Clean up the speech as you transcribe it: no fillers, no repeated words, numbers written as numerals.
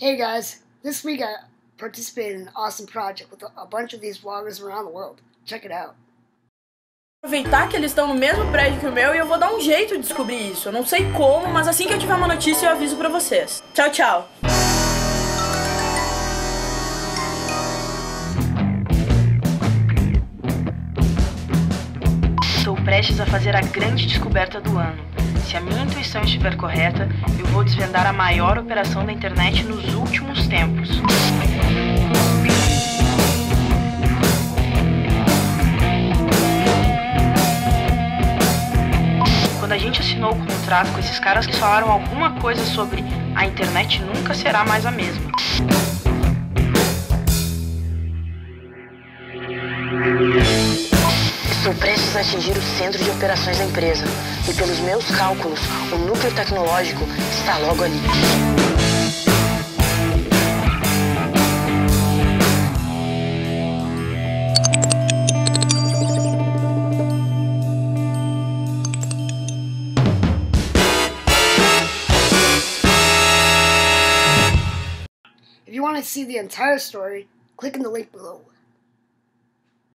Hey guys, this week I participated in an awesome project with a bunch of these vloggers around the world. Check it out. Aproveitar que eles estão no mesmo prédio que o meu e eu vou dar um jeito de descobrir isso. Eu não sei como, mas assim que eu tiver uma notícia eu aviso pra vocês. Tchau, tchau. Estou prestes a fazer a grande descoberta do ano. Se a minha intuição estiver correta, eu vou desvendar a maior operação da internet nos últimos tempos. Quando a gente assinou o contrato com esses caras, eles falaram alguma coisa sobre a internet nunca será mais a mesma. Estou prestes a atingir o centro de operações da empresa e, pelos meus cálculos, o núcleo tecnológico está logo ali. If you want to see the entire story, click on the link below.